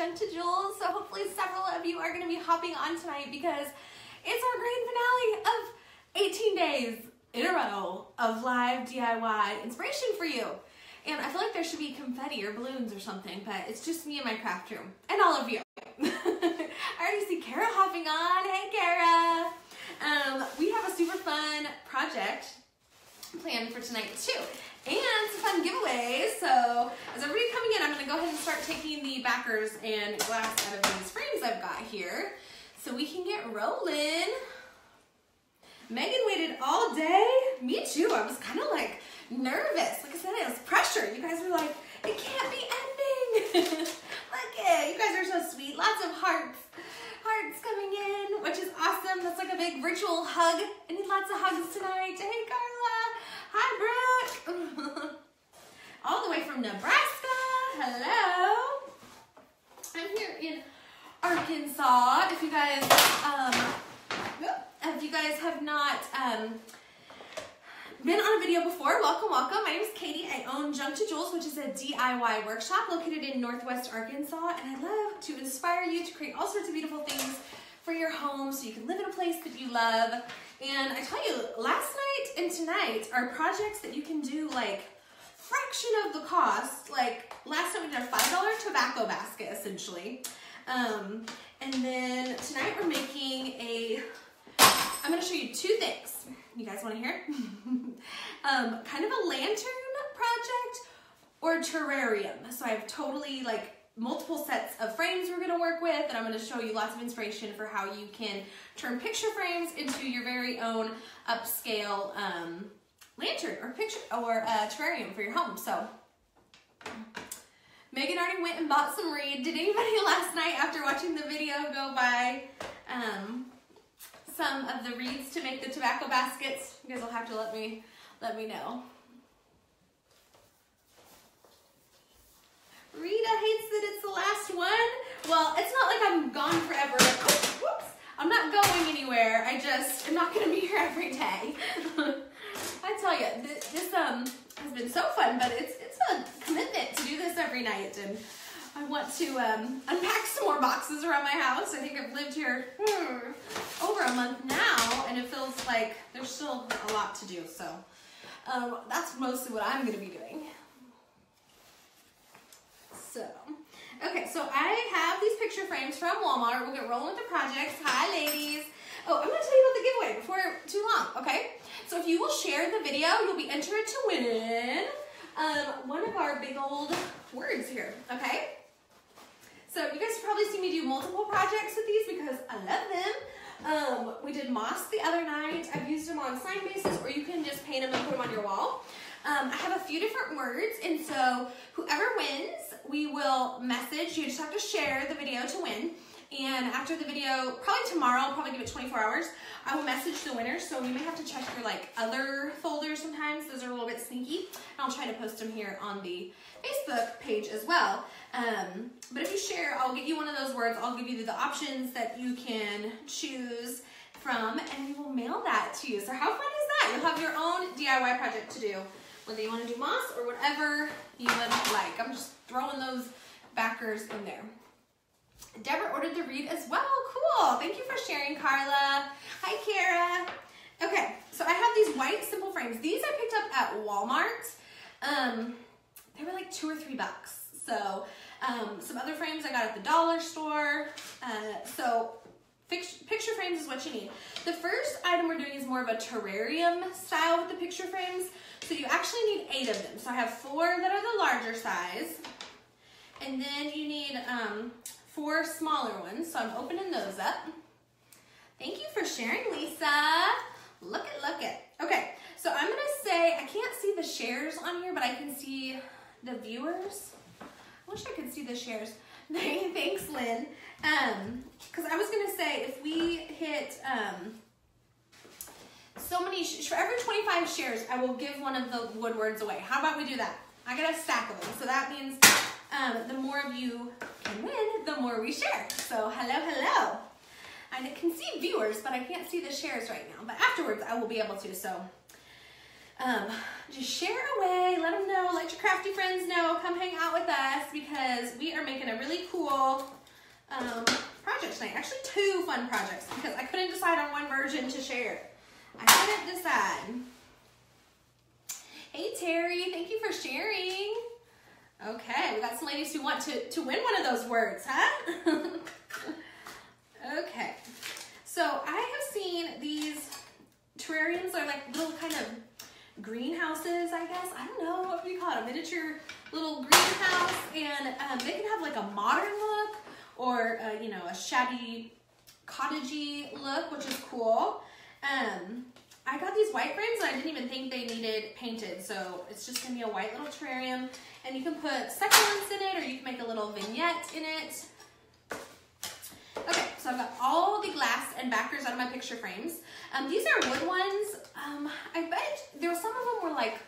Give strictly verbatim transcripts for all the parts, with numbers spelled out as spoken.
Junque two Jewels, so hopefully several of you are going to be hopping on tonight because it's our grand finale of eighteen days in a row of live D I Y inspiration for you. And I feel like there should be confetti or balloons or something, but it's just me in my craft room and all of you. I already see Kara hopping on. Hey, Kara. Um, we have a super fun project planned for tonight too, and some fun giveaways. So as everybody's coming in, I'm going to go ahead and start taking the backers and glass out of these frames I've got here so we can get rolling. Megan waited all day. Me too. I was kind of like nervous. Like I said, it was pressure. You guys were like, it can't be ending. Look it. You guys are so sweet. Lots of hearts. Hearts coming in, which is awesome. That's like a big virtual hug. I need lots of hugs tonight. Hey, Carla. Hi, Brooke. All the way from Nebraska. Hello. I'm here in Arkansas. If you guys, um, if you guys have not um, been on a video before, welcome, welcome. My name is Katie. I own Junque two Jewels, which is a D I Y workshop located in Northwest Arkansas, and I love to inspire you to create all sorts of beautiful things for your home so you can live in a place that you love. And I tell you, last night and tonight are projects that you can do like fraction of the cost. Like last night we did a five dollar tobacco basket essentially. Um, and then tonight we're making a, I'm gonna show you two things. You guys wanna hear it? um, kind of a lantern project or a terrarium. So I have totally like multiple sets of frames we're gonna work with, and I'm gonna show you lots of inspiration for how you can turn picture frames into your very own upscale um, lantern or picture or uh, terrarium for your home. So Megan already went and bought some reed. Did anybody last night after watching the video go buy um, some of the reeds to make the tobacco baskets? You guys will have to let me let me know. Rita hates that it's the last one. Well, it's not like I'm gone forever. Oh, whoops. I'm not going anywhere. I just am not going to be here every day. I tell you, this, this um has been so fun, but it's it's a commitment to do this every night, and I want to um, unpack some more boxes around my house. I think I've lived here hmm, over a month now, and it feels like there's still a lot to do. So um, that's mostly what I'm going to be doing. So, okay, so I have these picture frames from Walmart. We'll get rolling with the projects. Hi, ladies. Oh, I'm going to tell you about the giveaway before too long, okay? So if you will share the video, you'll be entered to win um, one of our big old words here, okay? So you guys have probably seen me do multiple projects with these because I love them. Um, we did moss the other night. I've used them on sign bases, or you can just paint them and put them on your wall. Um, I have a few different words, and so whoever wins, we will message. You just have to share the video to win, and after the video, probably tomorrow, I'll probably give it twenty-four hours, I will message the winners, so you may have to check your like other folders sometimes. Those are a little bit sneaky, and I'll try to post them here on the Facebook page as well. Um, but if you share, I'll give you one of those words. I'll give you the options that you can choose from, and we will mail that to you. So how fun is that? You'll have your own D I Y project to do, whether you want to do moss or whatever you would like. I'm just throwing those backers in there. Deborah ordered the reed as well. Cool. Thank you for sharing, Carla. Hi, Kara. Okay, so I have these white simple frames. These I picked up at Walmart. Um, they were like two or three bucks. So um, some other frames I got at the dollar store. Uh, so picture frames is what you need. The first item we're doing is more of a terrarium style with the picture frames. So you actually need eight of them. So I have four that are the larger size, and then you need um, four smaller ones. So I'm opening those up. Thank you for sharing, Lisa. Look it, look it. Okay, so I'm gonna say, I can't see the shares on here, but I can see the viewers. I wish I could see the shares. Thanks, Lynn. Um, because I was gonna say if we hit um, so many sh for every twenty-five shares, I will give one of the wood words away. How about we do that? I got a stack of them, so that means um, the more of you can win, the more we share. So hello, hello. I can see viewers, but I can't see the shares right now. But afterwards, I will be able to. So um, just share away. Let them know. Let your crafty friends know, come hang out with us because we are making a really cool um, project tonight. Actually, two fun projects because I couldn't decide on one version to share. I couldn't decide. Hey, Terry, thank you for sharing. Okay, we got some ladies who want to, to win one of those words, huh? Okay, so I have seen these terrariums are like little kind of greenhouses, I guess. I don't know what we call it, a miniature little greenhouse, and um, they can have like a modern look or a, you know, a shabby cottagey look, which is cool. Um, I got these white frames and I didn't even think they needed painted, so it's just gonna be a white little terrarium, and you can put succulents in it or you can make a little vignette in it. Okay, so I've got all the glass and backers out of my picture frames. Um, these are wood ones. Um, I bet there were some of them were like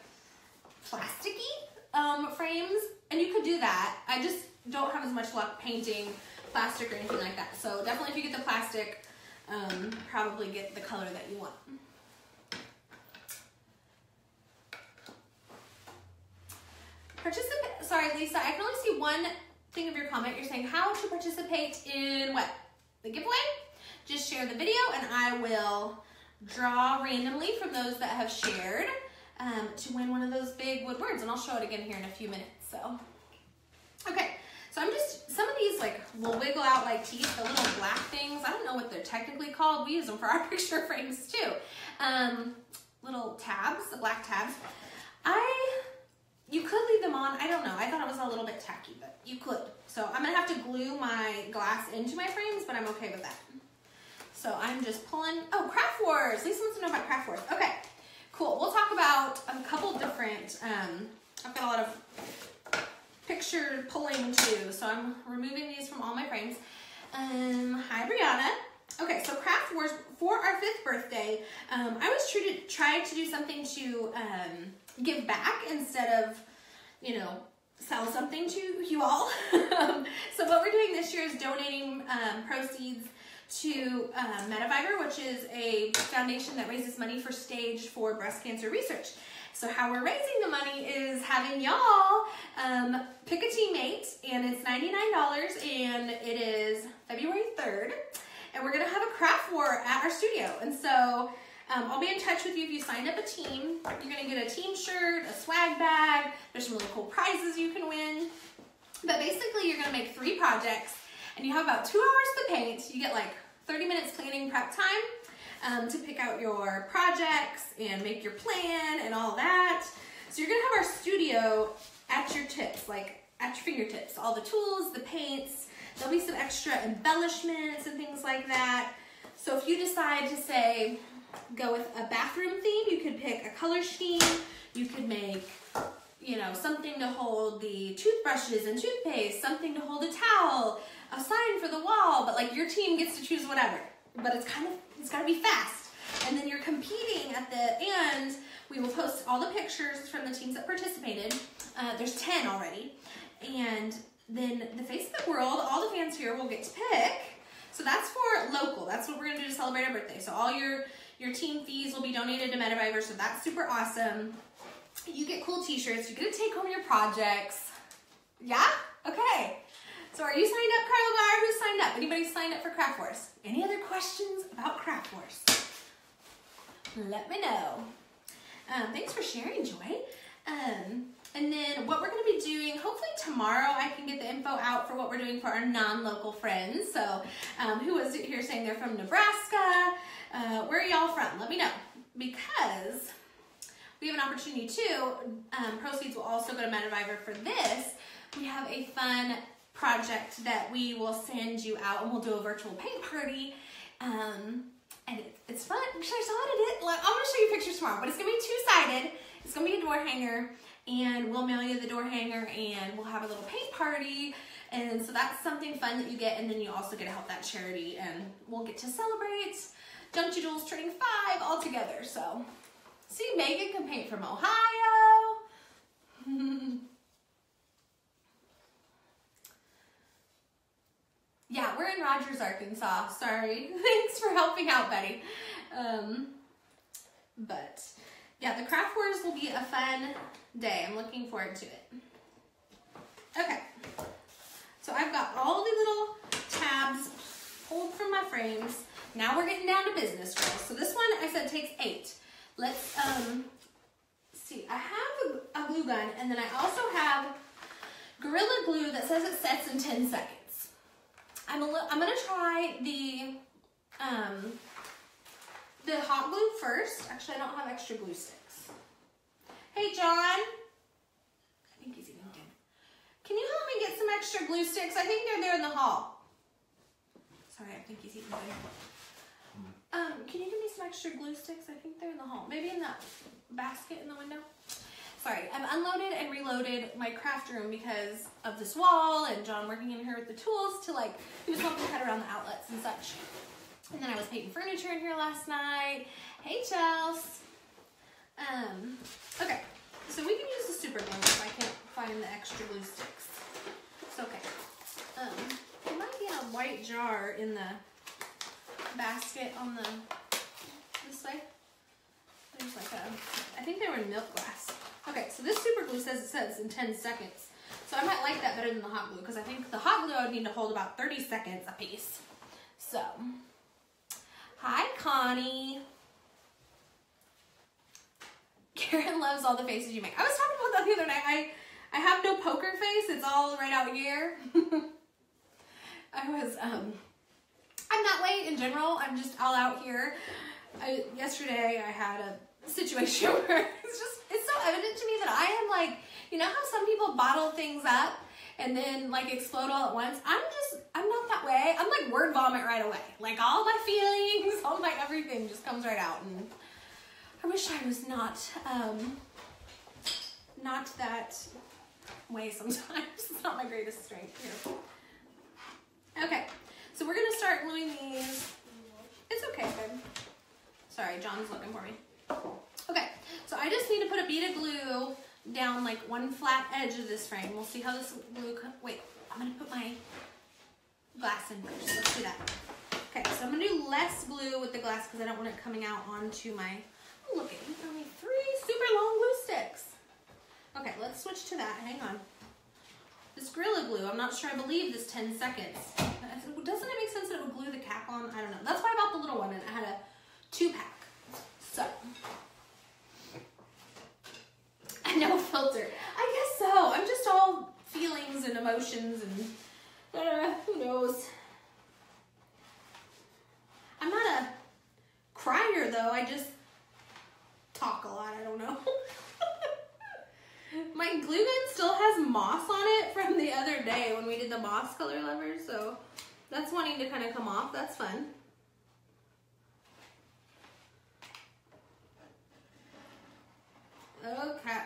plasticky um, frames, and you could do that. I just don't have as much luck painting plastic or anything like that. So definitely if you get the plastic, um, probably get the color that you want. Participate, sorry Lisa, I can only see one thing of your comment. You're saying how to participate in what? The giveaway? Just share the video and I will draw randomly from those that have shared um, to win one of those big wood words, and I'll show it again here in a few minutes. So, okay, so I'm just, some of these like will wiggle out like teeth, the little black things. I don't know what they're technically called. We use them for our picture frames too. Um, little tabs, the black tabs. I, you could leave them on. I don't know. I thought it was a little bit tacky, but you could. So I'm gonna have to glue my glass into my frames, but I'm okay with that. So I'm just pulling, oh, Craft Wars. Lisa wants to know about Craft Wars. Okay, cool. We'll talk about a couple different, um, I've got a lot of picture pulling too, so I'm removing these from all my frames. Um, hi, Brianna. Okay, so Craft Wars, for our fifth birthday, um, I was trying to, try to do something to um, give back instead of, you know, sell something to you all. So what we're doing this year is donating um, proceeds to uh, Metavivor, which is a foundation that raises money for stage four breast cancer research. So how we're raising the money is having y'all um, pick a teammate, and it's ninety-nine dollars, and it is February third, and we're gonna have a craft war at our studio. And so um, I'll be in touch with you if you signed up a team. You're gonna get a team shirt, a swag bag, there's some really cool prizes you can win. But basically you're gonna make three projects, and you have about two hours to paint. You get like thirty minutes planning prep time um, to pick out your projects and make your plan and all that. So you're gonna have our studio at your tips, like at your fingertips, all the tools, the paints, there'll be some extra embellishments and things like that. So if you decide to say, go with a bathroom theme, you could pick a color scheme, you could make, you know, something to hold the toothbrushes and toothpaste, something to hold a towel, a sign for the wall, but like your team gets to choose whatever. But it's kind of, it's gotta be fast. And then you're competing at the end. We will post all the pictures from the teams that participated. Uh, there's ten already. And then the Facebook world, all the fans here will get to pick. So that's for local. That's what we're gonna do to celebrate our birthday. So all your, your team fees will be donated to Metavivor, so that's super awesome. You get cool t-shirts, you get to take home your projects. Yeah? Okay. So are you signed up, Carla Barr? Who's signed up? Anybody signed up for Craft Wars? Any other questions about Craft Wars? Let me know. Um, thanks for sharing, Joy. Um, and then what we're gonna be doing, hopefully tomorrow I can get the info out for what we're doing for our non-local friends. So um, who was here saying they're from Nebraska? Uh, where are y'all from? Let me know, because we have an opportunity too. Um, proceeds will also go to Metavivor for this. We have a fun project that we will send you out, and we'll do a virtual paint party, um, and it, it's fun. Actually, I saw it at it. I'm gonna show you pictures tomorrow, but it's gonna be two-sided. It's gonna be a door hanger, and we'll mail you the door hanger, and we'll have a little paint party, and so that's something fun that you get, and then you also get to help that charity, and we'll get to celebrate Junque two Jewels turning five all together. So, see, Megan can paint from Ohio. Yeah, we're in Rogers, Arkansas. Sorry. Thanks for helping out, buddy. Um, but yeah, the Craft Wars will be a fun day. I'm looking forward to it. Okay, so I've got all the little tabs pulled from my frames. Now we're getting down to business, girls. So this one I said takes eight. Let's um, see, I have a, a glue gun, and then I also have Gorilla Glue that says it sets in ten seconds. I'm, a li I'm gonna try the, um, the hot glue first. Actually, I don't have extra glue sticks. Hey, John. I think he's eating dinner. Can you help me get some extra glue sticks? I think they're there in the hall. Sorry, I think he's eating dinner. Um, can you give me some extra glue sticks? I think they're in the hall. Maybe in that basket in the window? Sorry, I've unloaded and reloaded my craft room because of this wall and John working in here with the tools to like, he was helping cut around the outlets and such. And then I was painting furniture in here last night. Hey, Chels. Um, okay, so we can use the super glue if I can't find the extra glue sticks. It's okay. Um, it might be in a white jar in the basket on the, this way. There's like a, I think they were in milk glass. Okay, so this super glue says it sets in ten seconds. So I might like that better than the hot glue because I think the hot glue I would need to hold about thirty seconds a piece. So, hi Connie. Karen loves all the faces you make. I was talking about that the other night. I, I have no poker face. It's all right out here. I was, um, I'm not late in general. I'm just all out here. I, yesterday I had a situation where it's just it's so evident to me that I am like, you know how some people bottle things up and then like explode all at once? I'm just, I'm not that way. I'm like word vomit right away. Like all my feelings, all my everything just comes right out. And I wish I was not, um, not that way sometimes. It's not my greatest strength here. Okay, so we're gonna start gluing these. It's okay, babe. Sorry, John's looking for me. Okay, so I just need to put a bead of glue down like one flat edge of this frame. We'll see how this glue comes. Wait, I'm gonna put my glass in first. Let's do that. Okay, so I'm gonna do less glue with the glass because I don't want it coming out onto my, oh, look, you got me three super long glue sticks. Okay, let's switch to that. Hang on. This Gorilla Glue, I'm not sure I believe this ten seconds. Doesn't it make sense that it would glue the cap on? I don't know. That's why I bought the little one and I had a two pack. So, I no filter. I guess so. I'm just all feelings and emotions and uh, who knows. I'm not a crier though. I just talk a lot. I don't know. My glue gun still has moss on it from the other day when we did the moss color lovers. So that's wanting to kind of come off. That's fun. Okay,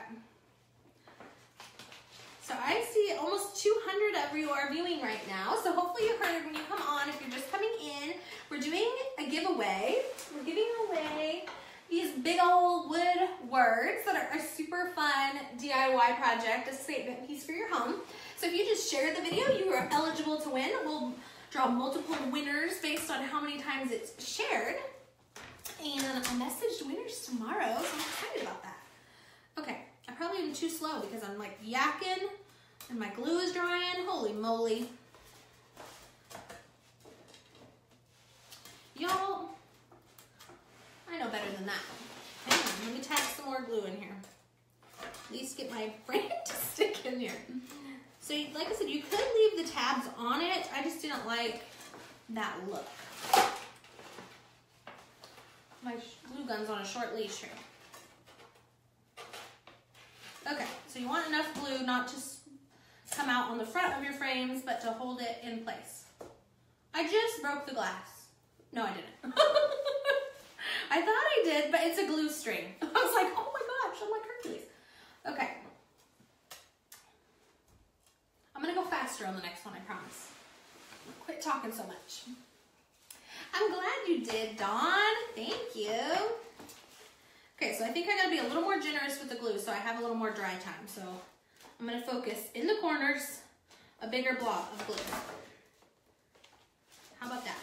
so I see almost two hundred of you are viewing right now, so hopefully you heard when you come on. If you're just coming in, we're doing a giveaway. We're giving away these big old wood words that are a super fun D I Y project, a statement piece for your home. So if you just share the video, you are eligible to win. We'll draw multiple winners based on how many times it's shared, and I messaged winners tomorrow, so I'm excited about that. Okay, I probably am too slow because I'm like yakking and my glue is drying. Holy moly. Y'all, I know better than that. Hang on, let me tap some more glue in here. At least get my frame to stick in here. So like I said, you could leave the tabs on it. I just didn't like that look. My glue gun's on a short leash here. Okay, so you want enough glue not to come out on the front of your frames, but to hold it in place. I just broke the glass. No, I didn't. I thought I did, but it's a glue string. I was like, oh my gosh, I'm like Hercules. Okay. I'm gonna go faster on the next one, I promise. Quit talking so much. I'm glad you did, Dawn. Thank you. Okay, so I think I gotta be a little more generous with the glue so I have a little more dry time. So I'm gonna focus in the corners, a bigger blob of glue. How about that?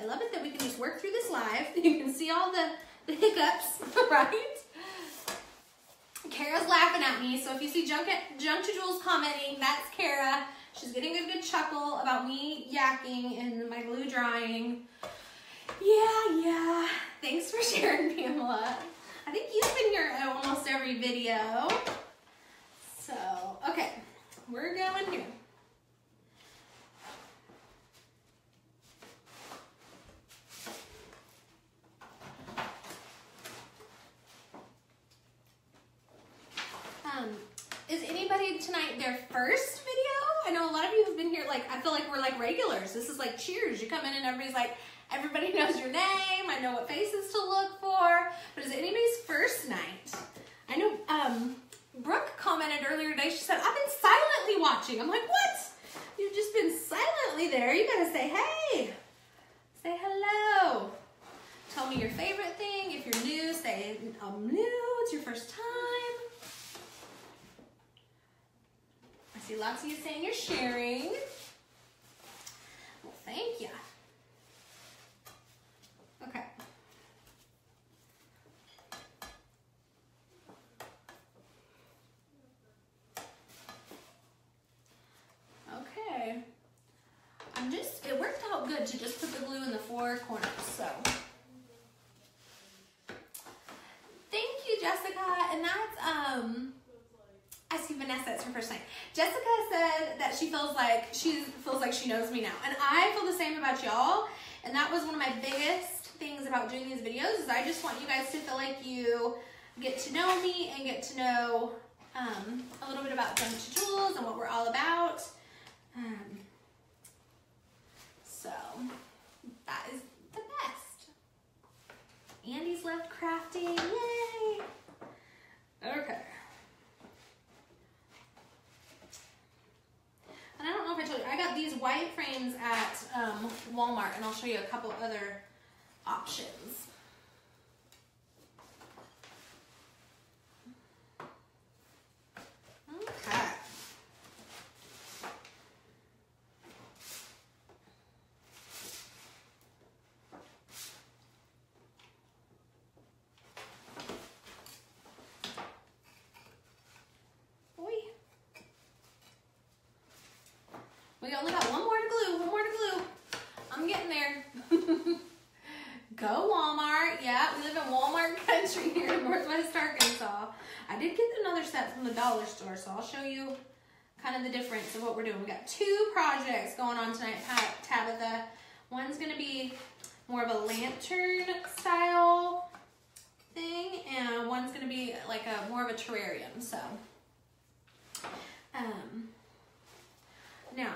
I love it that we can just work through this live. You can see all the, the hiccups, right? Kara's laughing at me, so if you see Junque two Jewels commenting, that's Kara. She's getting a good chuckle about me yakking and my glue drying. Yeah, yeah. Thanks for sharing, Pamela. I think you've been here at almost every video. So, okay, we're going here. Um, is anybody tonight their first video? I know a lot of you have been here, like, I feel like we're like regulars. This is like Cheers. You come in and everybody's like, everybody knows your name. I know what faces to look for. But is it anybody's first night? I know um, Brooke commented earlier today. She said, I've been silently watching. I'm like, what? You've just been silently there. You gotta say, hey. Say hello. Tell me your favorite thing. If you're new, say, I'm new. It's your first time. I see lots of you saying you're sharing. Well, thank you. Okay. Okay. I'm just, it worked out good to just put the glue in the four corners, so. Thank you, Jessica. And that's, um, I see Vanessa, it's her first night. Jessica said that she feels like, she feels like she knows me now. And I feel the same about y'all. And that was one of my biggest things about doing these videos is I just want you guys to feel like you get to know me and get to know um, a little bit about Junque two Jewels and what we're all about. Um, so that is the best. Andy's left crafting, yay! Okay. And I don't know if I told you, I got these white frames at um, Walmart, and I'll show you a couple other options. Okay. Boy. We only got one more to glue, one more to glue. I'm getting there. Go Walmart. Yeah, we live in Walmart country here in Northwest Arkansas. I did get another set from the dollar store, so I'll show you kind of the difference of what we're doing. We got two projects going on tonight, Tabitha. One's going to be more of a lantern style thing, and one's going to be like a more of a terrarium. So, um, now.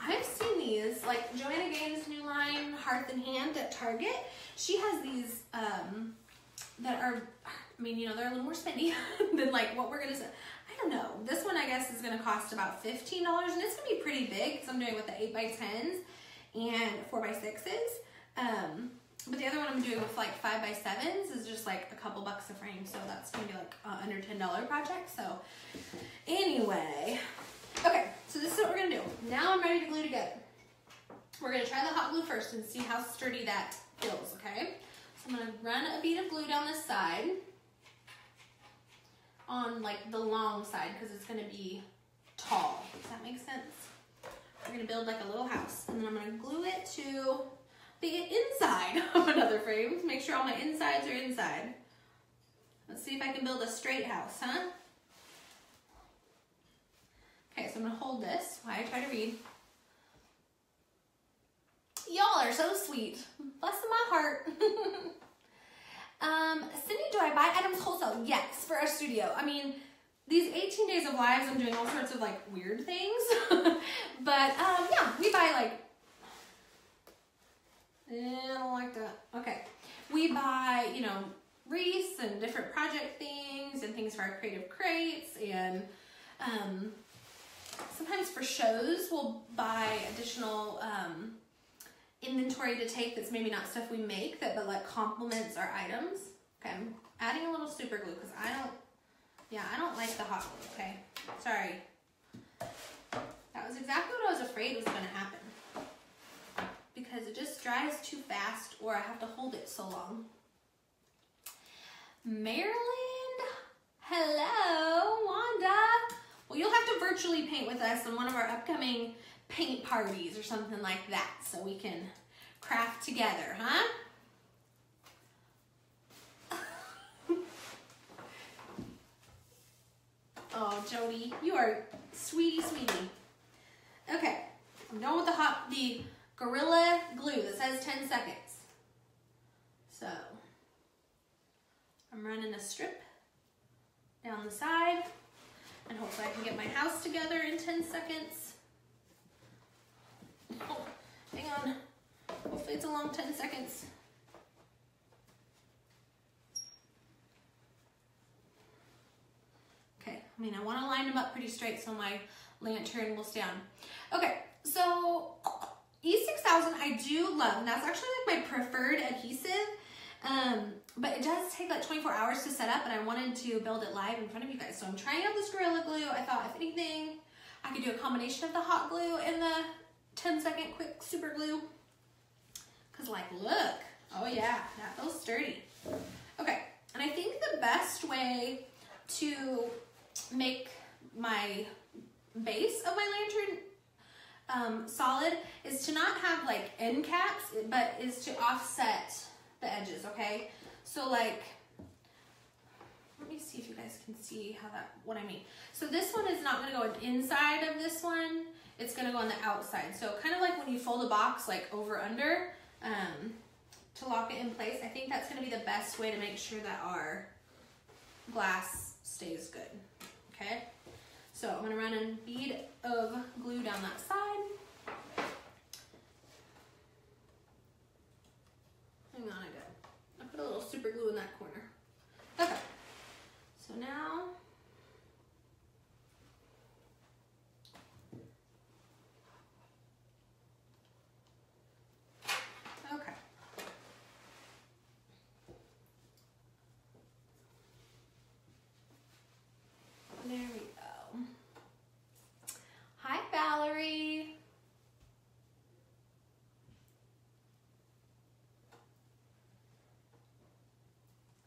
I've seen these, like Joanna Gaines' new line, Hearth and Hand at Target. She has these um, that are, I mean, you know, they're a little more spendy than like what we're gonna say. I don't know. This one, I guess, is gonna cost about fifteen dollars, and it's gonna be pretty big because I'm doing it with the eight by tens and four by sixes. Um, but the other one I'm doing with like five by sevens is just like a couple bucks a frame, so that's gonna be like uh, under ten dollar project. So anyway, okay. So this is what we're gonna do. Now I'm ready to glue together. We're gonna try the hot glue first and see how sturdy that feels, okay? So I'm gonna run a bead of glue down this side on like the long side because it's gonna be tall. Does that make sense? We're gonna build like a little house and then I'm gonna glue it to the inside of another frame to make sure all my insides are inside. Let's see if I can build a straight house, huh? Okay, so I'm gonna hold this while I try to read. Y'all are so sweet. Bless my heart. um, Cindy, do I buy items wholesale? Yes, for our studio. I mean, these eighteen days of lives, I'm doing all sorts of like weird things. but um, yeah, we buy like, I don't like that. Okay, we buy, you know, wreaths and different project things and things for our creative crates and um, sometimes for shows, we'll buy additional um, inventory to take that's maybe not stuff we make, that but like complements our items. Okay, I'm adding a little super glue because I don't, yeah, I don't like the hot glue, okay? Sorry. That was exactly what I was afraid was going to happen. because it just dries too fast or I have to hold it so long. Maryland, hello, Wanda. Well, you'll have to virtually paint with us in one of our upcoming paint parties or something like that so we can craft together, huh? Oh, Jody, you are sweetie, sweetie. Okay, I'm done with the hop, the Gorilla Glue that says ten seconds. So, I'm running a strip down the side, and hopefully I can get my house together in ten seconds. Oh, hang on. Hopefully it's a long ten seconds. Okay, I mean, I want to line them up pretty straight so my lantern will stay on. Okay, so E six thousand I do love, and that's actually like my preferred adhesive, um, but it does take like twenty-four hours to set up, and I wanted to build it live in front of you guys. So I'm trying out this Gorilla Glue. I thought if anything, I could do a combination of the hot glue and the ten second quick super glue. Cause like, look, oh yeah, that feels sturdy. Okay, and I think the best way to make my base of my lantern um, solid is to not have like end caps, but is to offset the edges, okay? So like, let me see if you guys can see how that, what I mean. So this one is not gonna go inside of this one, it's gonna go on the outside. So kind of like when you fold a box like over under, um to lock it in place. I think that's going to be the best way to make sure that our glass stays good. Okay, so I'm going to run a bead of glue down that side. Hang on, I got I put a little super glue in that corner. Okay, so now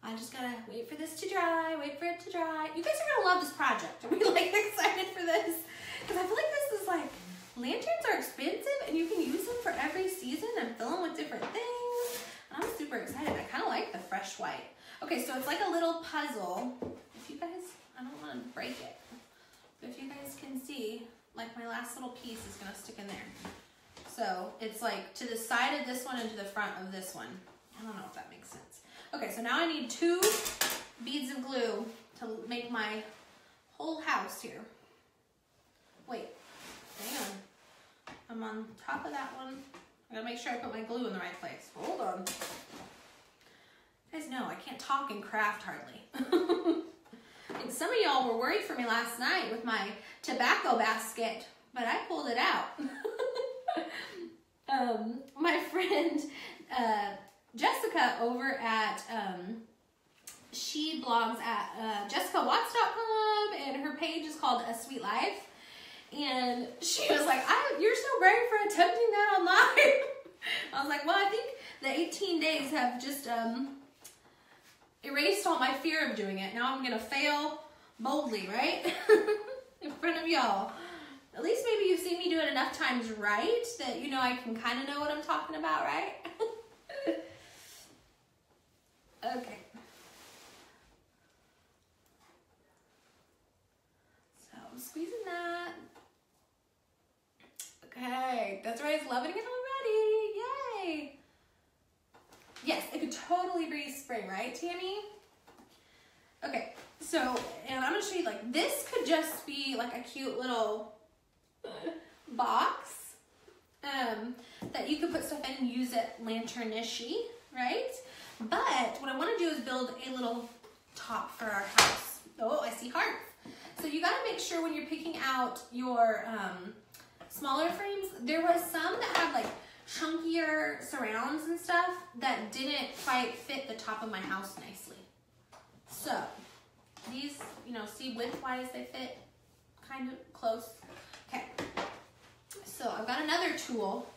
I just gotta wait for this to dry, wait for it to dry. You guys are gonna love this project. Are we like excited for this? Because I feel like this is like, lanterns are expensive and you can use them for every season and fill them with different things. And I'm super excited. I kind of like the fresh white. Okay, so it's like a little puzzle. If you guys, I don't wanna break it. But if you guys can see, like my last little piece is gonna stick in there. So it's like to the side of this one and to the front of this one. I don't know if that makes sense. Okay, so now I need two beads of glue to make my whole house here. Wait, hang on. I'm on top of that one. I gotta make sure I put my glue in the right place. Hold on. You guys know I can't talk and craft hardly. And some of y'all were worried for me last night with my tobacco basket, but I pulled it out. um, my friend, uh, Jessica over at, um, she blogs at uh, jessica watts dot com, and her page is called A Sweet Life, and she was like, I, you're so brave for attempting that online. I was like, well, I think the eighteen days have just um, erased all my fear of doing it. Now I'm going to fail boldly, right? In front of y'all. At least maybe you've seen me do it enough times right that you know I can kind of know what I'm talking about, right? Okay, so I'm squeezing that. Okay, that's right, it's loving it already, yay! Yes, it could totally be spring, right, Tammy? Okay, so, and I'm gonna show you, like, this could just be, like, a cute little box um, that you could put stuff in and use it lantern-ishy, right? But what I want to do is build a little top for our house. Oh, I see hearts. So you got to make sure when you're picking out your um, smaller frames, there was some that had like chunkier surrounds and stuff that didn't quite fit the top of my house nicely. So these, you know, see width-wise they fit kind of close. Okay, so I've got another tool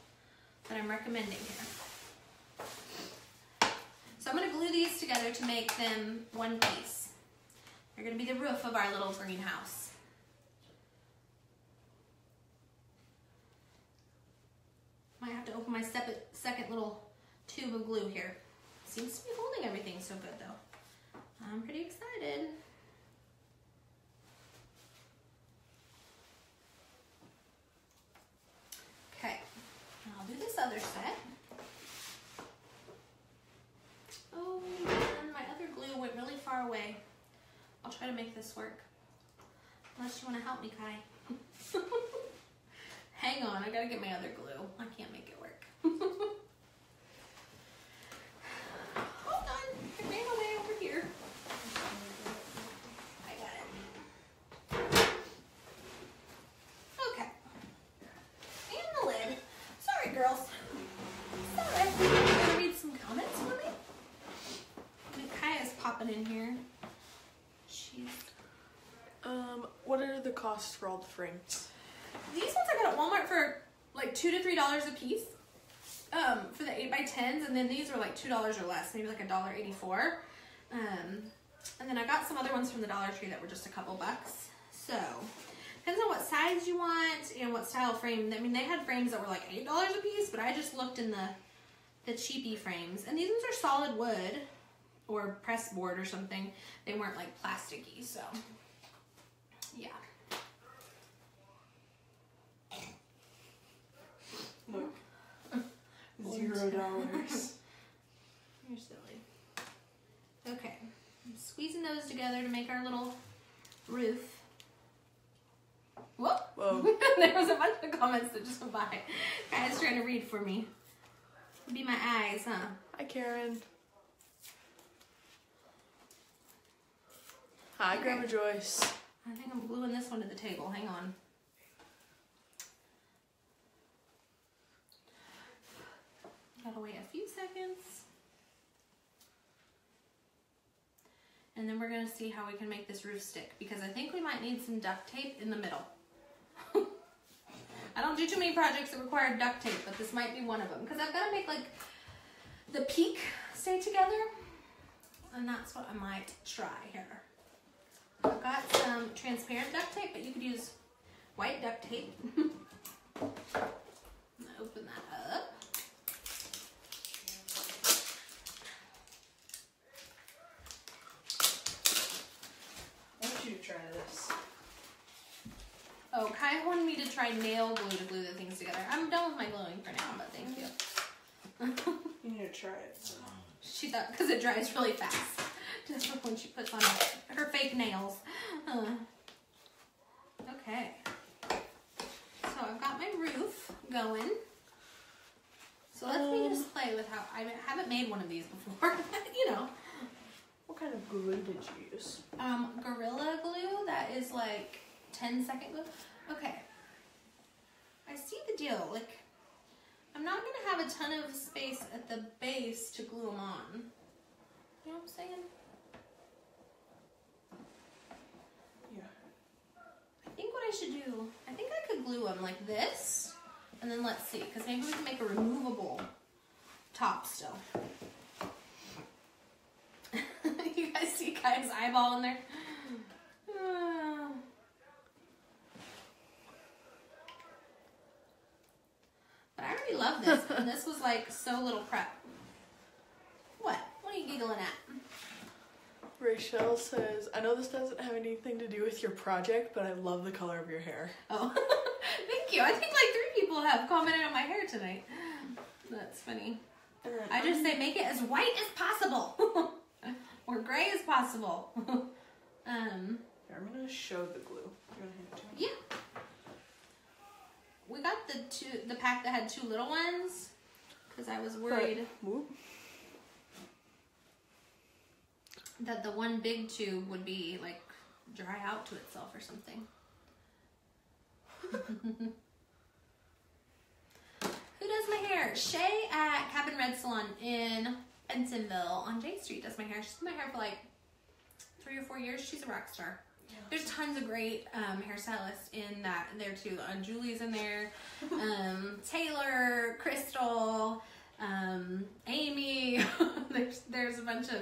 that I'm recommending here. So I'm going to glue these together to make them one piece. They're going to be the roof of our little greenhouse. Might have to open my second little tube of glue here. Seems to be holding everything so good though. I'm pretty excited. Okay, I'll do this other set. Oh man, my other glue went really far away. I'll try to make this work. Unless you want to help me, Kai. Hang on, I gotta get my other glue. I can't make it work. Hold on, I made my way over here. I got it. Okay. And the lid. Sorry, girls. Sorry. You wanna read some comments for me? Micaiah's popping in here. She's. Um, what are the costs for all the frames? These ones I got at Walmart for like two to three dollars a piece um, for the eight by tens, and then these are like two dollars or less, maybe like a dollar eighty-four. Um, and then I got some other ones from the Dollar Tree that were just a couple bucks. So depends on what size you want and what style frame. I mean, they had frames that were like eight dollars a piece, but I just looked in the the cheapy frames, and these ones are solid wood or press board or something. They weren't like plasticky, so yeah. Look, zero dollars. You're silly. Okay, I'm squeezing those together to make our little roof. Whoop! Whoa. There was a bunch of comments that just went by. Guys trying to read for me. It'd be my eyes, huh? Hi, Karen. Hi, okay. Grandma Joyce. I think I'm gluing this one to the table. Hang on. Gotta wait a few seconds. And then we're gonna see how we can make this roof stick, because I think we might need some duct tape in the middle. I don't do too many projects that require duct tape, but this might be one of them, because I've gotta make like the peak stay together. And that's what I might try here. I've got some transparent duct tape, but you could use white duct tape. Open that up. Try this. Oh, Kai wanted me to try nail glue to glue the things together. I'm done with my gluing for now, but thank you. You need to try it. So. She thought, because it dries really fast. Just when she puts on her fake nails. Uh, okay. So I've got my roof going. So let um, me just play with how, I haven't made one of these before, you know. What kind of glue did you use? Um, Gorilla Glue, that is like ten second glue. Okay, I see the deal. Like, I'm not gonna have a ton of space at the base to glue them on. You know what I'm saying? Yeah. I think what I should do, I think I could glue them like this, and then let's see, because maybe we can make a removable top still. You guys see Kai's eyeball in there? Uh, but I already love this, and this was like so little prep. What? What are you giggling at? Rachelle says, I know this doesn't have anything to do with your project, but I love the color of your hair. Oh, thank you. I think like three people have commented on my hair tonight. That's funny. I just say make it as white as possible. Or gray as possible. um, Here, I'm gonna show the glue. You're gonna hand it to me? Yeah. We got the two, the pack that had two little ones, because I was worried but, whoop. that the one big tube would be like dry out to itself or something. Who does my hair? Shay at Cabin Red Salon in Ensignville on J Street does my hair. She's done my hair for like three or four years. She's a rock star. There's tons of great um, hairstylists in that there too. Uh, Julie's in there, um, Taylor, Crystal, um, Amy. there's, there's a bunch of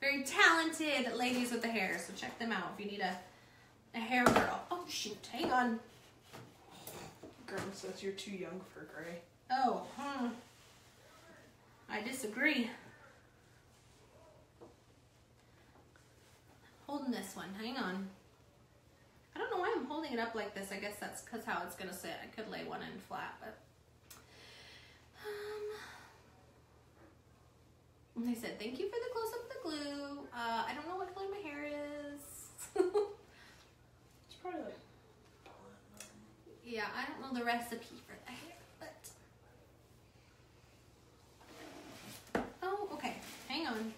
very talented ladies with the hair, so check them out if you need a, a hair girl. Oh shoot, hang on. Girl says you're too young for gray. Oh, huh. I disagree. Holding this one, hang on. I don't know why I'm holding it up like this. I guess that's because how it's gonna sit. I could lay one end flat, but. Um, they said, thank you for the close up of the glue. Uh, I don't know what color my hair is. It's probably like. Yeah, I don't know the recipe for that hair, but. Oh, okay, hang on.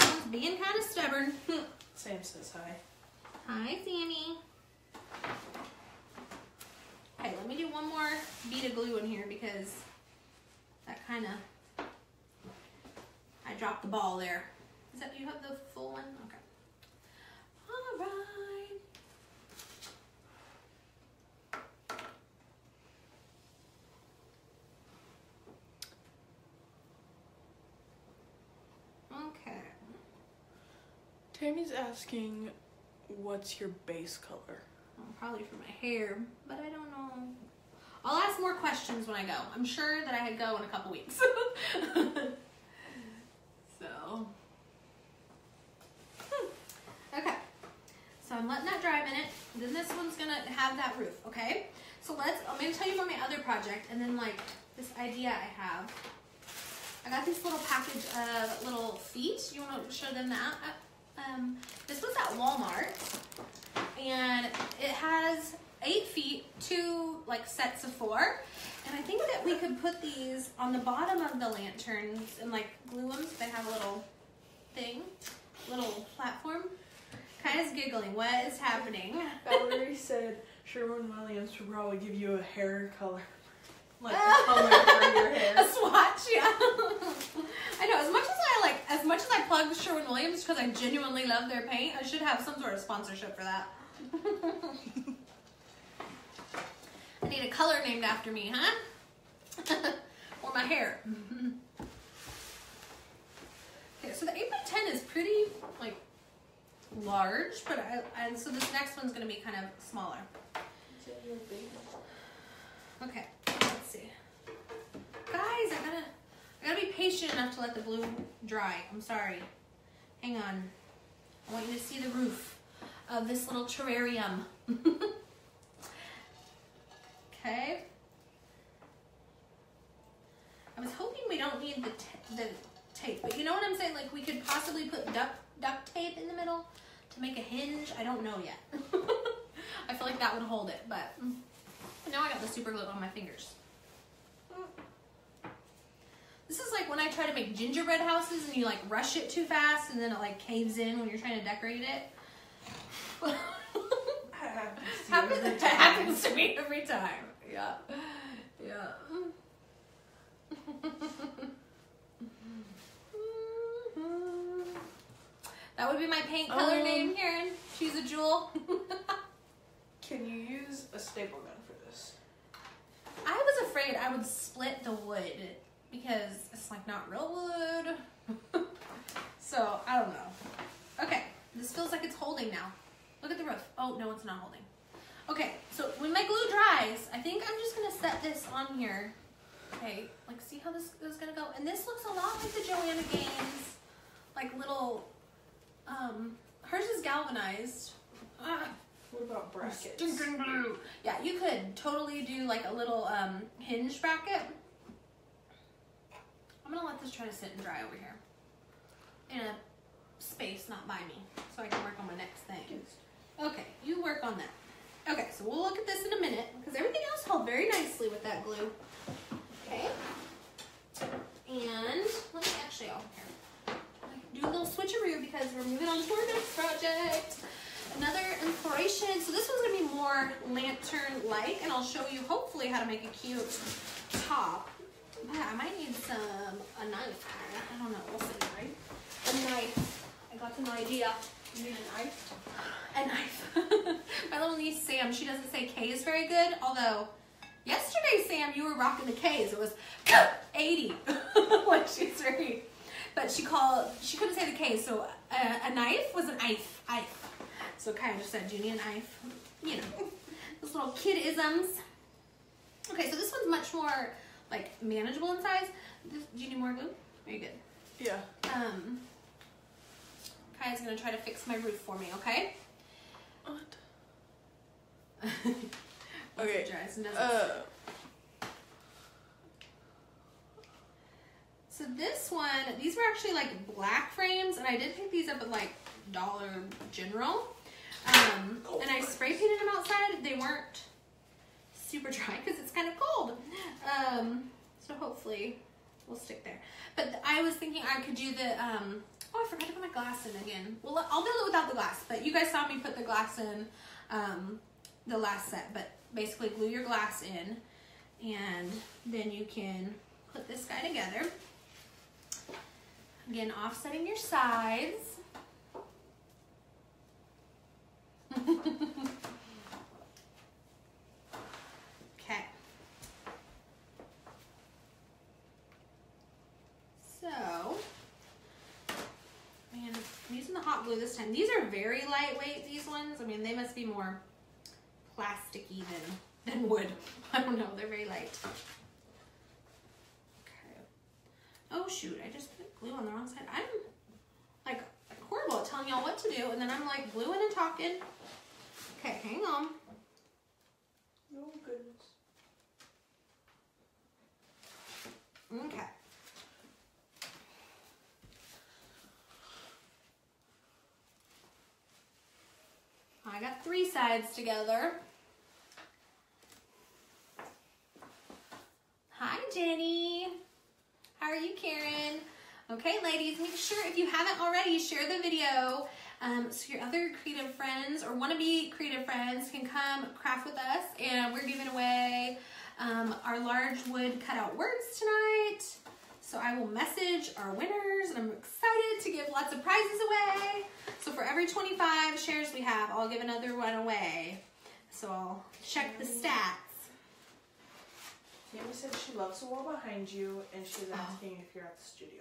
I was being kind of stubborn. Sam says hi. Hi, Sammy. Okay, let me do one more bead of glue in here because that kind of, I dropped the ball there. Is that, you have the full one? Okay. All right. Okay. Tammy's asking, what's your base color? Oh, probably for my hair, but I don't know. I'll ask more questions when I go. I'm sure that I go in a couple weeks. So. Hmm. Okay. So I'm letting that dry a minute. Then this one's gonna have that roof, okay? So let's, I'm gonna tell you about my other project and then like this idea I have. I got this little package of little feet. You wanna show them that? Um, this was at Walmart, and it has eight feet, two like sets of four, and I think that we could put these on the bottom of the lanterns and like glue them so they have a little thing, little platform. Kaya's giggling. What is happening? Valerie said Sherwin-Williams should probably give you a hair color. Like a color for your hair. A swatch, yeah. I know, as much as I like, as much as I plug Sherwin-Williams because I genuinely love their paint, I should have some sort of sponsorship for that. I need a color named after me, huh? Or my hair. Okay, so the eight by ten is pretty like large, but I, and so this next one's gonna be kind of smaller. Okay. See. Guys, I gotta, I gotta be patient enough to let the glue dry. I'm sorry. Hang on. I want you to see the roof of this little terrarium. Okay. I was hoping we don't need the, t the tape, but you know what I'm saying? Like we could possibly put duct, duct tape in the middle to make a hinge. I don't know yet. I feel like that would hold it, but now I got the super glue on my fingers. This is like when I try to make gingerbread houses and you like rush it too fast and then it like caves in when you're trying to decorate it. Happens, it happens to me every time. Yeah. Yeah. That would be my paint color um, name, Karen. She's a jewel. Can you use a staple gun for this? I was afraid I would split the wood. Because it's like not real wood. So I don't know. Okay, this feels like it's holding now. Look at the roof. Oh, no, it's not holding. Okay, so when my glue dries, I think I'm just gonna set this on here. Okay, like see how this is gonna go? And this looks a lot like the Joanna Gaines, like little, um, hers is galvanized. Ah. What about brackets? Yeah, you could totally do like a little um, hinge bracket. I'm gonna let this try to sit and dry over here in a space not by me so I can work on my next thing. Okay, you work on that. Okay, so we'll look at this in a minute because everything else held very nicely with that glue. Okay, and let me actually all here do a little switcheroo because we're moving on to our next project. Another inspiration. So this one's gonna be more lantern-like and I'll show you hopefully how to make a cute top. But I might need some, a knife. I don't know, we'll see, right? A knife. I got an idea. You need a knife? A knife. My little niece, Sam, she doesn't say K's very good, although yesterday, Sam, you were rocking the K's. It was eighty when she's three. But she called, she couldn't say the K's, so a, a knife was an ife, ife. So Kaya just said, do you need an ife? You know, those little kid-isms. Okay, so this one's much more like manageable in size. This, do you need more glue? Are you good? Yeah. Um, Kaya's gonna try to fix my roof for me, okay? What? Okay. Uh. So this one, these were actually like black frames, and I did pick these up at like Dollar General. Um, oh, and I spray painted them outside. They weren't super dry because it's kind of cold. Um, so hopefully we'll stick there. But I was thinking I could do the, um, oh, I forgot to put my glass in again. Well, I'll build it without the glass, but you guys saw me put the glass in um, the last set. But basically glue your glass in, and then you can put this guy together. Again, offsetting your sides. Okay. So, man, I'm using the hot glue this time. These are very lightweight, these ones. I mean, they must be more plasticky than, than wood. I don't know, they're very light. Okay. Oh shoot, I just put glue on the wrong side. I'm like horrible at telling y'all what to do, and then I'm like gluing and talking. Okay, hang on. Oh goodness. Okay. I got three sides together. Hi, Jenny. How are you, Karen? Okay, ladies, make sure if you haven't already, share the video um, so your other creative friends or wannabe creative friends can come craft with us. And we're giving away um, our large wood cutout words tonight. So I will message our winners, and I'm excited to give lots of prizes away. So for every twenty-five shares we have, I'll give another one away. So I'll check the stats. Tammy said she loves the wall behind you, and she's asking oh. if you're at the studio.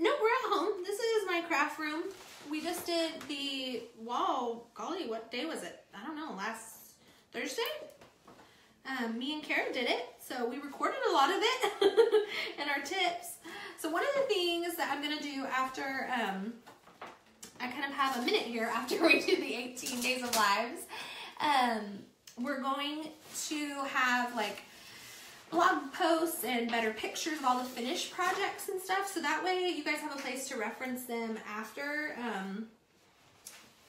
No, we're at home. This is my craft room. We just did the wall. Golly, what day was it? I don't know. Last Thursday? Um, me and Kara did it, so we recorded a lot of it and our tips. So one of the things that I'm going to do after... Um, I kind of have a minute here after we do the eighteen days of lives. Um, we're going to have like blog posts and better pictures of all the finished projects and stuff. So that way you guys have a place to reference them after, um,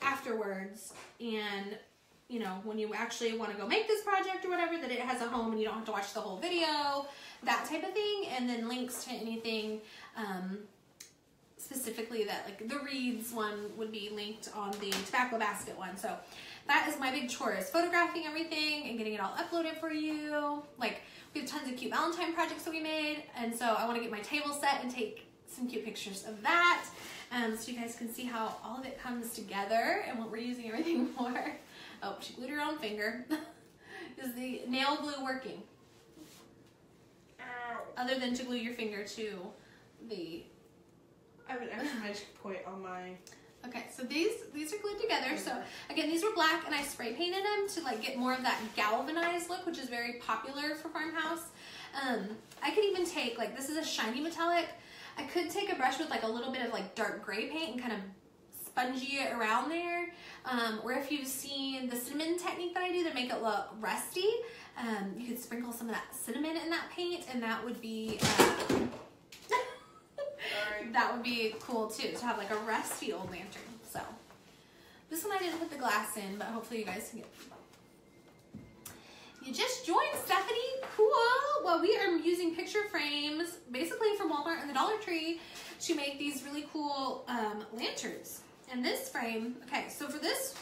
afterwards. And you know, when you actually want to go make this project or whatever, that it has a home and you don't have to watch the whole video, that type of thing. And then links to anything, um, specifically that like the reeds one would be linked on the tobacco basket one. So that is my big chore, is photographing everything and getting it all uploaded for you. Like we have tons of cute Valentine projects that we made, and so I want to get my table set and take some cute pictures of that, um, so you guys can see how all of it comes together and what we're using everything for. Oh, she glued her own finger. Is the nail glue working? Ow. Other than to glue your finger to the... I have an extra magic point on my... Okay, so these these are glued together. So again, these were black, and I spray painted them to like get more of that galvanized look, which is very popular for farmhouse. Um, I could even take like, this is a shiny metallic. I could take a brush with like a little bit of like dark gray paint and kind of spongy it around there. Um, or if you've seen the cinnamon technique that I do to make it look rusty, um, you could sprinkle some of that cinnamon in that paint, and that would be... Uh, that would be cool too, to have like a rusty old lantern. So this one I didn't put the glass in, but hopefully you guys can get it. You just joined, Stephanie. Cool. Well, we are using picture frames basically from Walmart and the Dollar Tree to make these really cool um, lanterns. And this frame, okay, so for this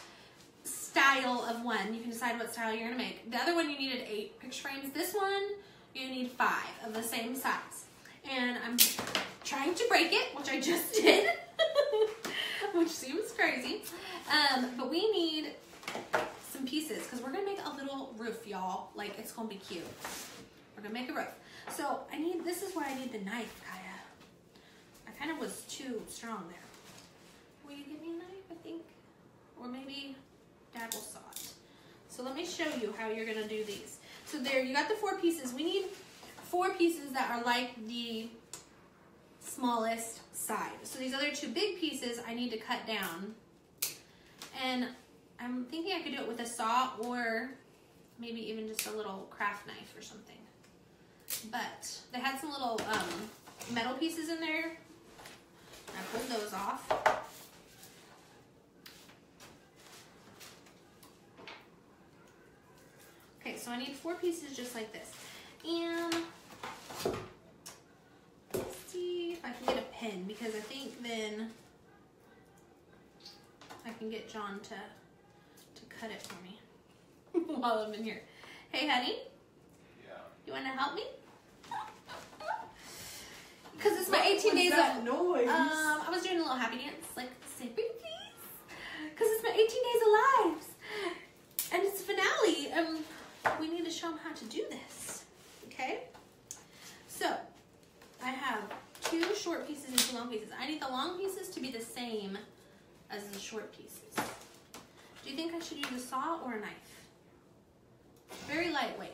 style of one, you can decide what style you're gonna make. The other one you needed eight picture frames. This one you need five of the same size. And I'm trying to break it, which I just did, which seems crazy. crazy. Um, but we need some pieces because we're gonna make a little roof, y'all. Like, it's gonna be cute. We're gonna make a roof. So I need, this is why I need the knife, Kaya. I kind of was too strong there. Will you give me a knife, I think? Or maybe dad will saw it. So let me show you how you're gonna do these. So there, you got the four pieces. We need four pieces that are like the smallest side. So these other two big pieces I need to cut down. And I'm thinking I could do it with a saw or maybe even just a little craft knife or something. But they had some little um, metal pieces in there. I pulled those off. Okay, so I need four pieces just like this. And let's see if I can get a pen, because I think then I can get John to, to cut it for me while I'm in here. Hey, honey? Yeah. You want to help me? Because it's my eighteen days that of noise. Um, I was doing a little happy dance, like, say please. Because it's my eighteen days alive. And it's the finale. Um, we need to show them how to do this. Okay? So, I have two short pieces and two long pieces. I need the long pieces to be the same as the short pieces. Do you think I should use a saw or a knife? Very lightweight.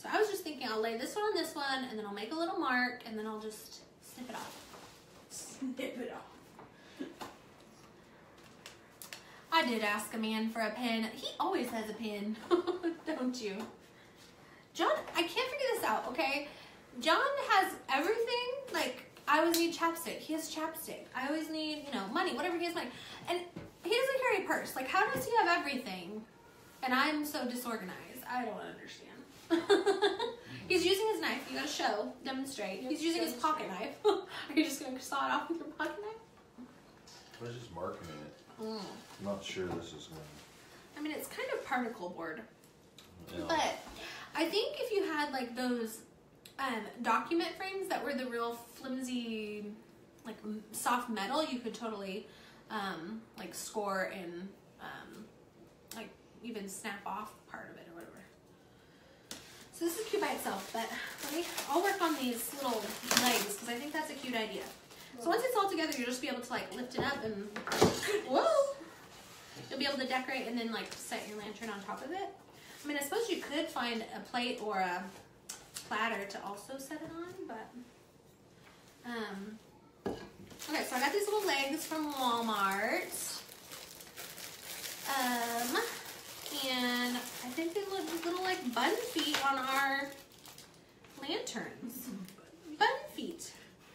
So I was just thinking I'll lay this one on this one, and then I'll make a little mark, and then I'll just snip it off. Snip it off. I did ask a man for a pen. He always has a pen, don't you? John, I can't figure this out, okay? John has everything, like, I always need chapstick. He has chapstick. I always need, you know, money, whatever he has money. And he doesn't carry a purse. Like, how does he have everything? And I'm so disorganized. I don't understand. He's using his knife. You gotta show, demonstrate. He's using his pocket knife. Are you just gonna saw it off with your pocket knife? I was just marking it. Mm. I'm not sure this is going to. I mean, it's kind of particle board. Yeah. But I think if you had like those Um, document frames that were the real flimsy, like soft metal, you could totally um, like score and um, like even snap off part of it or whatever. So this is cute by itself, but let me, I'll work on these little legs because I think that's a cute idea. So once it's all together, you'll just be able to like lift it up and whoa, you'll be able to decorate and then like set your lantern on top of it. I mean, I suppose you could find a plate or a platter to also set it on, but um okay, so I got these little legs from Walmart, um and I think they look little like bun feet on our lanterns. Bun feet.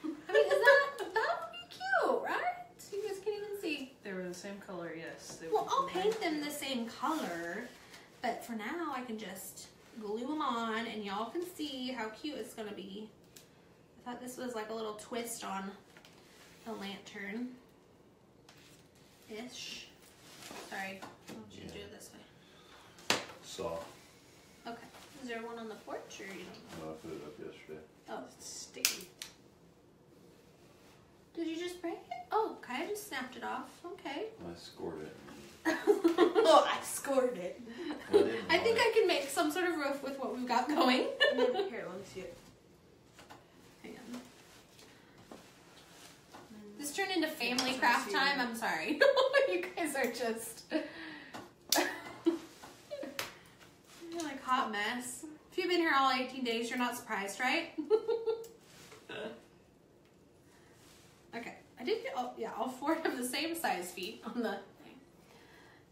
I mean, is that that would be cute, right? You guys can't even see. They were the same color, yes. They well, I'll paint them the same color, but for now I can just glue them on and y'all can see how cute it's gonna be. I thought this was like a little twist on the lantern ish. Sorry, I want you to do it this way. Saw. Okay. Is there one on the porch or you don't know? No, I put it up yesterday. Oh, it's sticky. Did you just break it? Oh, okay, I just snapped it off. Okay. I scored it. Oh, I scored it. I, I think it. I can make some sort of roof with what we've got going. Here, let me see it. Hang on. This turned into family craft time. I'm sorry. You guys are just you're like hot mess. If you've been here all eighteen days, you're not surprised, right? Okay, I did get all, yeah, all four have the same size feet on the thing.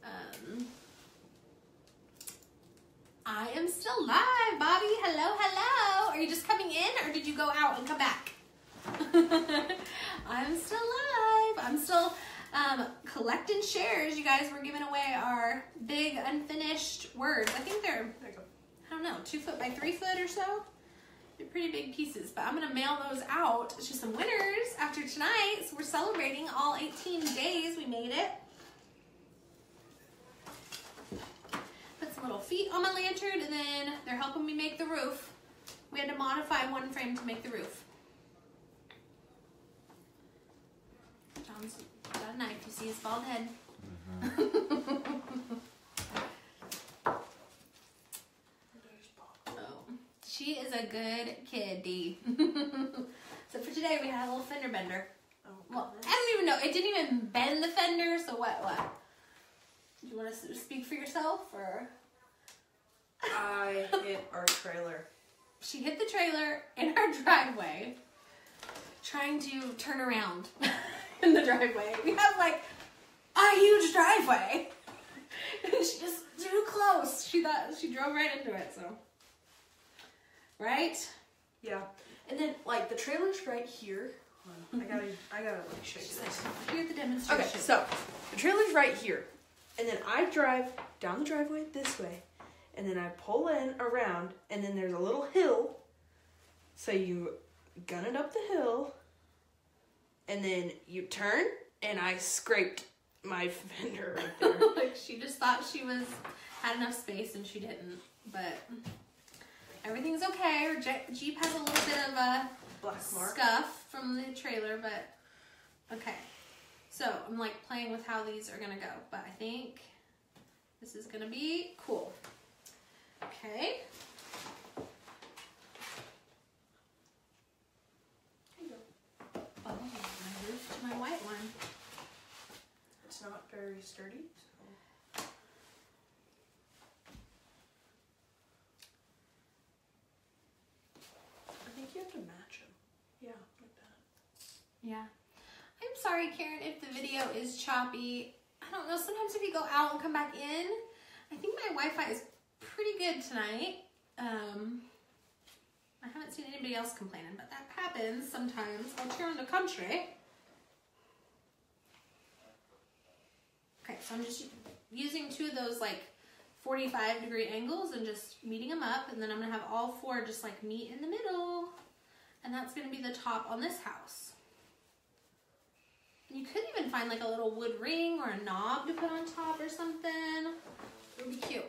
Um, I am still live, Bobby. Hello, hello. Are you just coming in or did you go out and come back? I'm still live. I'm still um, collecting shares. You guys were giving away our big unfinished words. I think they're, I don't know, two foot by three foot or so. Pretty big pieces, but I'm gonna mail those out to some winners after tonight. So we're celebrating all eighteen days. We made it. Put some little feet on my lantern, and then they're helping me make the roof. We had to modify one frame to make the roof. John's got an knife. You see his bald head. Mm-hmm. Oh, she is a good kitty. So for today we had a little fender bender. Oh, well, I don't even know. It didn't even bend the fender. So what? What? Do you want to speak for yourself or? I hit our trailer. She hit the trailer in our driveway, trying to turn around in the driveway. We have like a huge driveway. And she just too close. She thought she drove right into it. So, right? Yeah. And then like the trailer's right here. I gotta, I gotta like show you this. Here's the demonstration. Okay, so the trailer's right here, and then I drive down the driveway this way, and then I pull in around, and then there's a little hill, so you gun it up the hill, and then you turn, and I scraped my fender right there. Like she just thought she was had enough space, and she didn't. But everything's okay. Her Jeep has a little bit of a black mark. Scuff from the trailer, but okay. So I'm like playing with how these are gonna go, but I think this is gonna be cool. Okay. There you go. Oh, I moved to my white one. It's not very sturdy. So. I think you have to match them. Yeah, like that. Yeah. I'm sorry, Karen, if the video is choppy. I don't know, sometimes if you go out and come back in, I think my Wi-Fi is pretty good tonight. Um, I haven't seen anybody else complaining, but that happens sometimes out here in the country. Okay, so I'm just using two of those like forty-five degree angles and just meeting them up, and then I'm gonna have all four just like meet in the middle, and that's gonna be the top on this house. You could even find like a little wood ring or a knob to put on top or something. It would be cute.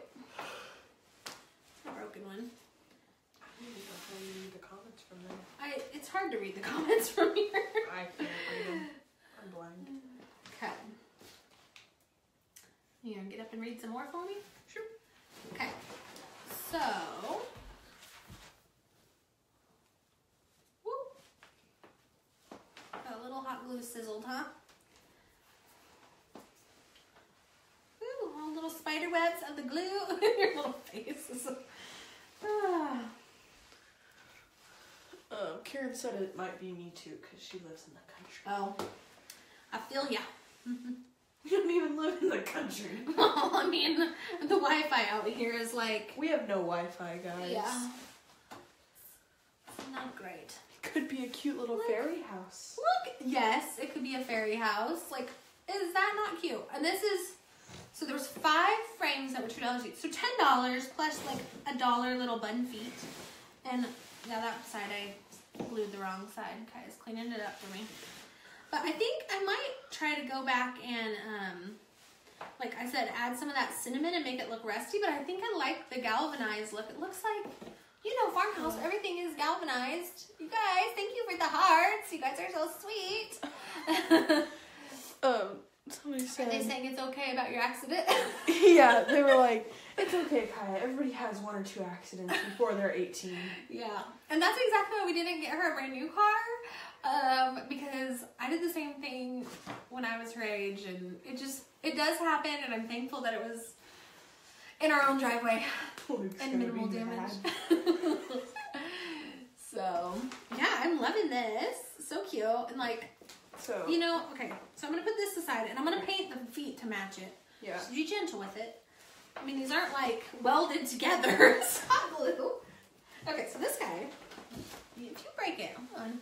A broken one. I don't even know how you read the comments from there. I, it's hard to read the comments from here. I can't read them. I'm blind. Okay. You gonna get up and read some more for me? Sure. Okay. So. A little hot glue sizzled, huh? Ooh, all little spider webs of the glue in your little face. Ah. Uh, Karen said it might be me too because she lives in the country. Oh, I feel ya. We don't even live in the country. Well, I mean, the Wi-Fi out here is like... We have no Wi-Fi, guys. Yeah. It's not great. Could be a cute little look, fairy house. Look, yes, it could be a fairy house. Like, is that not cute? And this is, so there was five frames that were two dollars each. So ten dollars plus like a dollar little bun feet. And yeah, that side I glued the wrong side. Kaya's cleaning it up for me. But I think I might try to go back and, um, like I said, add some of that cinnamon and make it look rusty. But I think I like the galvanized look. It looks like... You know, farmhouse, everything is galvanized. You guys, thank you for the hearts. You guys are so sweet. um, somebody said... Are they saying it's okay about your accident? Yeah, they were like, it's okay, Kaya. Everybody has one or two accidents before they're eighteen. Yeah, and that's exactly why we didn't get her a brand new car. Um, because I did the same thing when I was her age, and it just, it does happen, and I'm thankful that it was... in our own driveway. Luke's and minimal damage. So, yeah, I'm loving this. So cute. And like, so you know, okay, so I'm going to put this aside and I'm going to paint the feet to match it. Yeah. Just be gentle with it. I mean, these aren't like welded together. It's hot glue. Okay, so this guy, if you break it, hold on.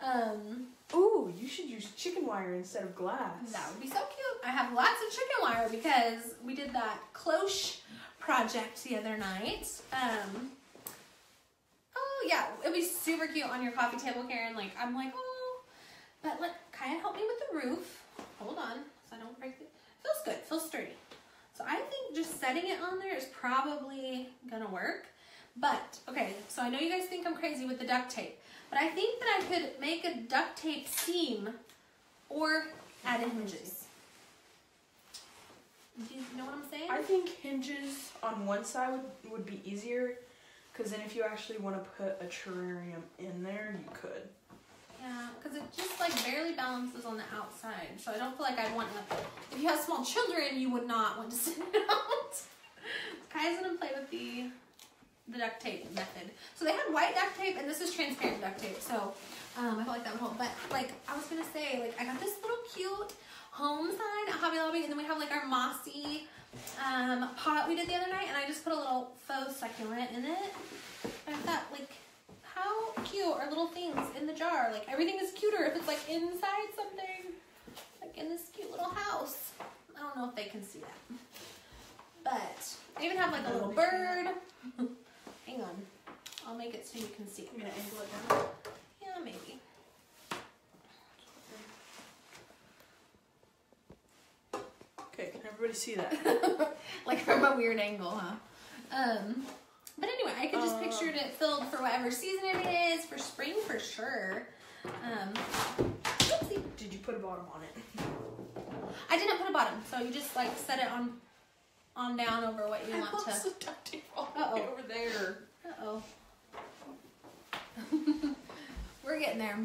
Um, Ooh, you should use chicken wire instead of glass. That would be so cute. I have lots of chicken wire because we did that cloche project the other night. Um, oh, yeah. It'd be super cute on your coffee table, Karen. Like, I'm like, oh. But look, Kaya helped me with the roof. Hold on so I don't break it. Feels good. Feels sturdy. So I think just setting it on there is probably going to work. But, okay, so I know you guys think I'm crazy with the duct tape. But I think that I could make a duct tape seam or added hinges. Do you know what I'm saying? I think hinges on one side would, would be easier, because then if you actually want to put a terrarium in there, you could. Yeah, because it just like barely balances on the outside, so I don't feel like I want nothing. If you have small children, you would not want to sit it out. Kai's gonna play with the the duct tape method. So they had white duct tape, and this is transparent duct tape, so um, I feel like that would hold. But like I was gonna say, like I got this little cute home sign at Hobby Lobby, and then we have like our mossy um, pot we did the other night, and I just put a little faux succulent in it. And I thought, like, how cute are little things in the jar? Like everything is cuter if it's like inside something, like in this cute little house. I don't know if they can see that, but I even have like a little bird. Hang on, I'll make it so you can see it. You're gonna angle it down? Yeah, maybe. Okay, can everybody see that? Like from a weird angle, huh? Um. But anyway, I could just uh, picture it filled for whatever season it is, for spring for sure. Um, oopsie. Did you put a bottom on it? I didn't put a bottom, so you just like set it on on down over what you I want to. I lost the duct tape all the way over there. Uh-oh. We're getting there.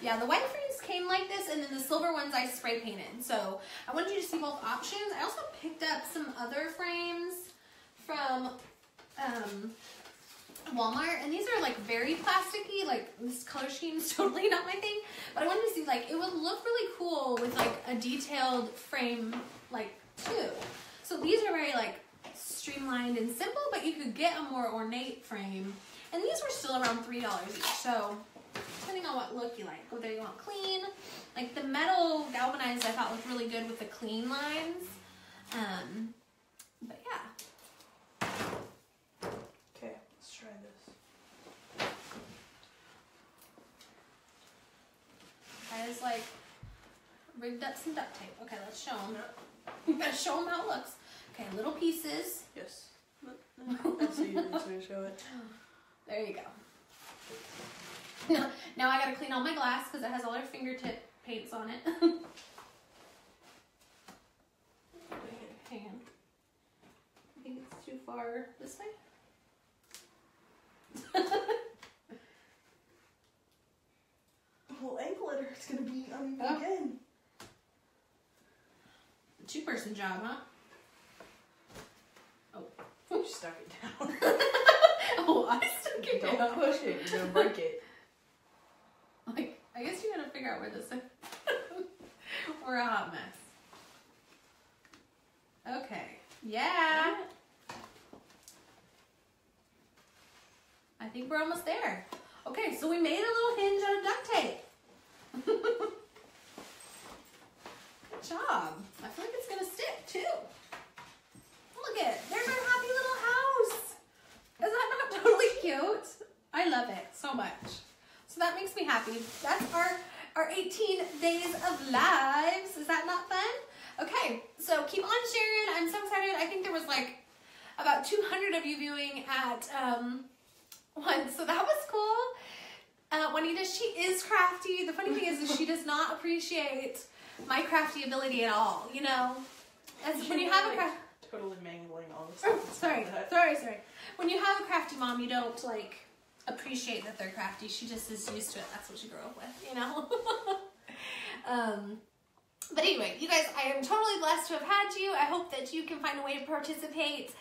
Yeah, the white frames came like this, and then the silver ones I spray painted. So I wanted you to see both options. I also picked up some other frames from um, Walmart, and these are like very plasticky. Like this color scheme is totally not my thing, but I wanted to see like it would look really cool with like a detailed frame like too. So these are very like streamlined and simple, but you could get a more ornate frame, and these were still around three dollars each. So, depending on what look you like, whether you want clean, like the metal galvanized I thought looked really good with the clean lines, um, but yeah. Okay, let's try this. I just like rigged up some duct tape. Okay, let's show them. You gotta show them how it looks. Okay, little pieces. Yes. That's easy to show it. There you go. Now, now I gotta clean all my glass because it has all our fingertip paints on it. Hang on. I think it's too far this way. Well, angle it or it's gonna be uneven oh. again. Two-person job, huh? Oh, she stuck it down. Oh, I stuck it down. Don't push it. You're gonna break it. Like, I guess you gotta figure out where this is. We're a hot mess. Okay. Yeah. I think we're almost there. Okay, so we made a little hinge out of duct tape. Good job. I feel like it's gonna stick too. Look at it. There's our happy little house. Is that not totally cute? I love it so much. So that makes me happy. That's our, our eighteen days of lives. Is that not fun? Okay, so keep on sharing. I'm so excited. I think there was like about two hundred of you viewing at um, once, so that was cool. Uh, Juanita, she is crafty. The funny thing is, is she does not appreciate my crafty ability at all, you know? As when you have a craft... Totally mangling all this stuff. Oh, sorry, sorry, sorry. When you have a crafty mom, you don't like... appreciate that they're crafty. She just is used to it. That's what she grew up with, you know? um, but anyway, you guys, I am totally blessed to have had you. I hope that you can find a way to participate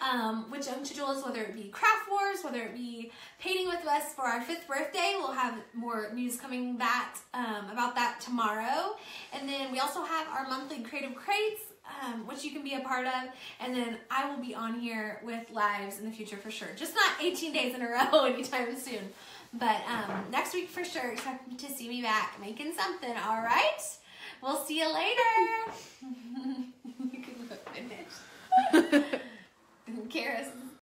um, with Junque two Jewels, whether it be Craft Wars, whether it be painting with us for our fifth birthday. We'll have more news coming back um, about that tomorrow. And then we also have our monthly Creative Crates, Um, which you can be a part of, and then I will be on here with lives in the future for sure. Just not eighteen days in a row anytime soon, but um, next week for sure, expect to see me back making something, all right? We'll see you later.